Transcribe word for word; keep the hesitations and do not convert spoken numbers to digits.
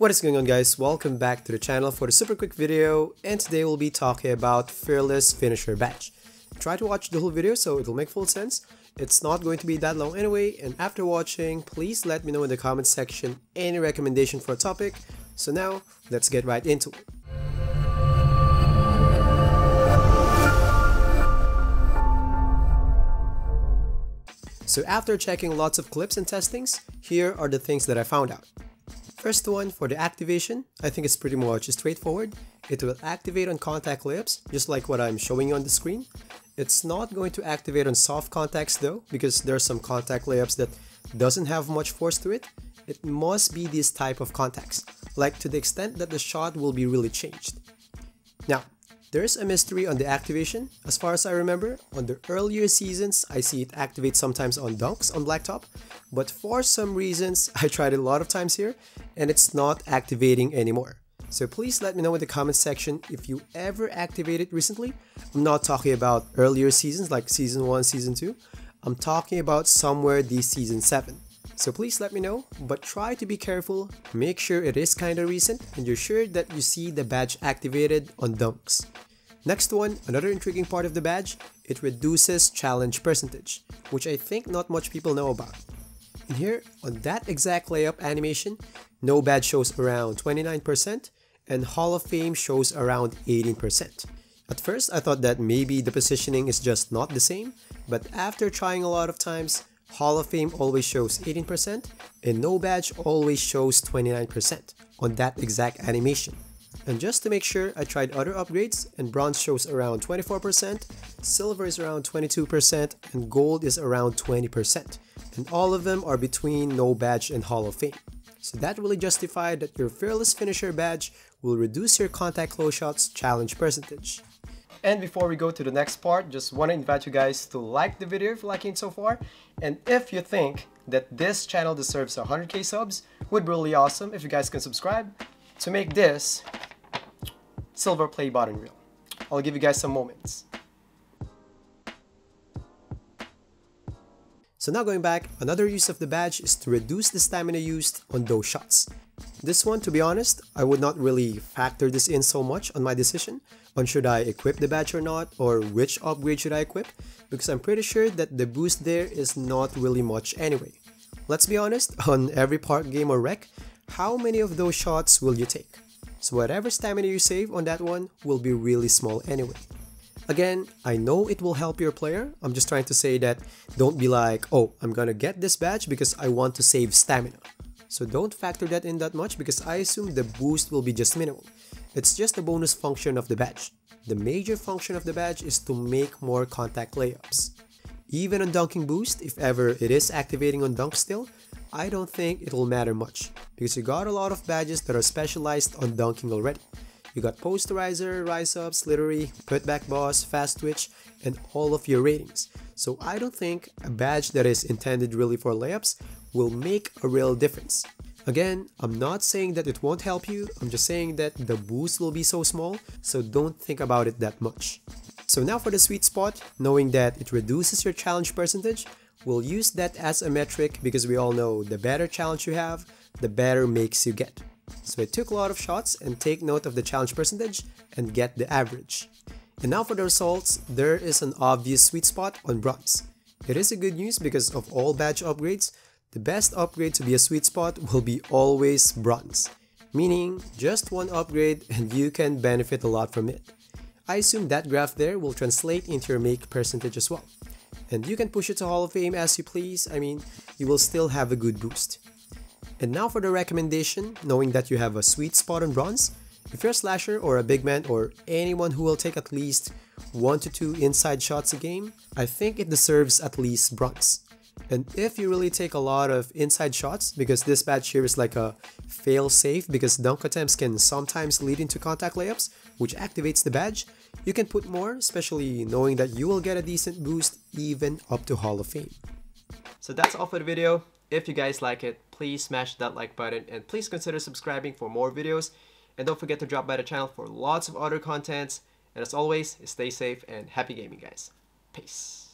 What is going on, guys? Welcome back to the channel for the super quick video, and today we'll be talking about Fearless Finisher Badge. Try to watch the whole video so it'll make full sense. It's not going to be that long anyway, and after watching, please let me know in the comment section any recommendation for a topic. So now, let's get right into it. So after checking lots of clips and testings, here are the things that I found out. First one, for the activation, I think it's pretty much straightforward. It will activate on contact clips, just like what I'm showing you on the screen. It's not going to activate on soft contacts though, because there are some contact layups that doesn't have much force to it. It must be this type of contacts, like to the extent that the shot will be really changed. Now, there's a mystery on the activation. As far as I remember, on the earlier seasons, I see it activate sometimes on dunks on blacktop, but for some reasons, I tried it a lot of times here, and it's not activating anymore. So please let me know in the comment section if you ever activated recently. I'm not talking about earlier seasons like season one, season two. I'm talking about somewhere this season seven. So please let me know, but try to be careful. Make sure it is kinda recent and you're sure that you see the badge activated on dunks. Next one, another intriguing part of the badge, it reduces challenge percentage, which I think not much people know about. And here, on that exact layup animation, no badge shows around twenty-nine percent and Hall of Fame shows around eighteen percent. At first, I thought that maybe the positioning is just not the same, but after trying a lot of times, Hall of Fame always shows eighteen percent and no badge always shows twenty-nine percent on that exact animation. And just to make sure, I tried other upgrades, and bronze shows around twenty-four percent, silver is around twenty-two percent, and gold is around twenty percent, and all of them are between no badge and Hall of Fame. So that really justified that your Fearless Finisher badge will reduce your contact close shots challenge percentage. And before we go to the next part, just want to invite you guys to like the video if you're liking it so far. And if you think that this channel deserves one hundred K subs, it would be really awesome if you guys can subscribe to make this silver play button reel. I'll give you guys some moments. So now going back, another use of the badge is to reduce the stamina used on those shots. This one, to be honest, I would not really factor this in so much on my decision on should I equip the badge or not, or which upgrade should I equip, because I'm pretty sure that the boost there is not really much anyway. Let's be honest, on every park game or rec, how many of those shots will you take? So whatever stamina you save on that one will be really small anyway. Again, I know it will help your player, I'm just trying to say that don't be like, oh, I'm gonna get this badge because I want to save stamina. So don't factor that in that much because I assume the boost will be just minimal. It's just a bonus function of the badge. The major function of the badge is to make more contact layups. Even on dunking boost, if ever it is activating on dunk still, I don't think it will matter much because you got a lot of badges that are specialized on dunking already. You got posterizer, rise up, slittery, putback boss, fast twitch, and all of your ratings. So I don't think a badge that is intended really for layups will make a real difference. Again, I'm not saying that it won't help you, I'm just saying that the boost will be so small, so don't think about it that much. So now for the sweet spot, knowing that it reduces your challenge percentage, we'll use that as a metric because we all know the better challenge you have, the better makes you get. So I took a lot of shots and take note of the challenge percentage and get the average. And now for the results, there is an obvious sweet spot on bronze. It is a good news because of all badge upgrades, the best upgrade to be a sweet spot will be always bronze, meaning just one upgrade and you can benefit a lot from it. I assume that graph there will translate into your make percentage as well. And you can push it to Hall of Fame as you please, I mean, you will still have a good boost. And now for the recommendation, knowing that you have a sweet spot on bronze, if you're a slasher or a big man or anyone who will take at least one to two inside shots a game, I think it deserves at least bronze. And if you really take a lot of inside shots, because this badge here is like a fail safe because dunk attempts can sometimes lead into contact layups, which activates the badge, you can put more, especially knowing that you will get a decent boost even up to Hall of Fame. So that's all for the video. If you guys like it, please smash that like button and please consider subscribing for more videos. And don't forget to drop by the channel for lots of other contents. And as always, stay safe and happy gaming, guys. Peace.